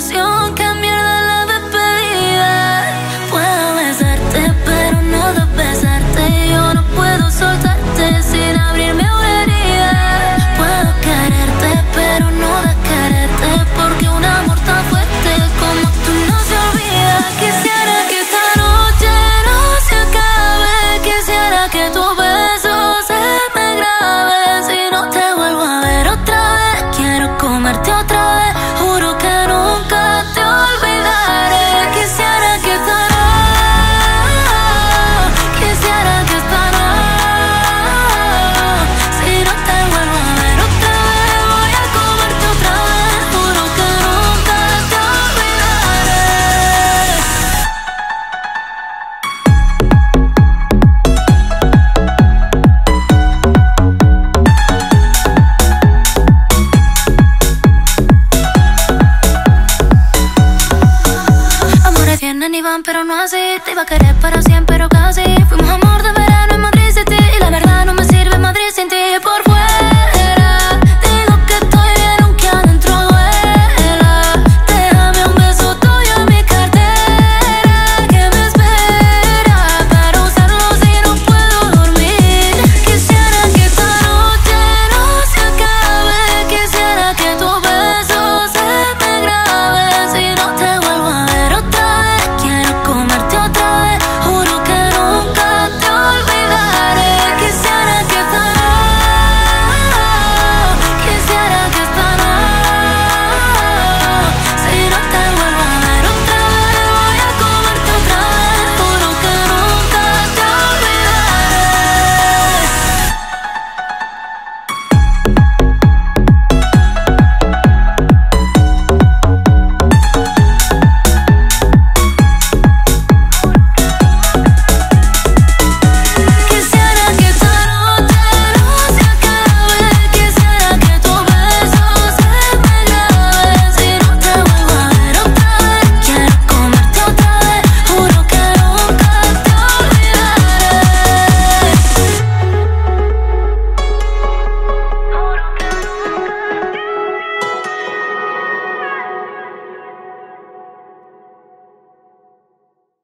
situación que mierda la de pedida. Puedo besarte pero no de besarte. Yo no puedo soltarte sin abrirme.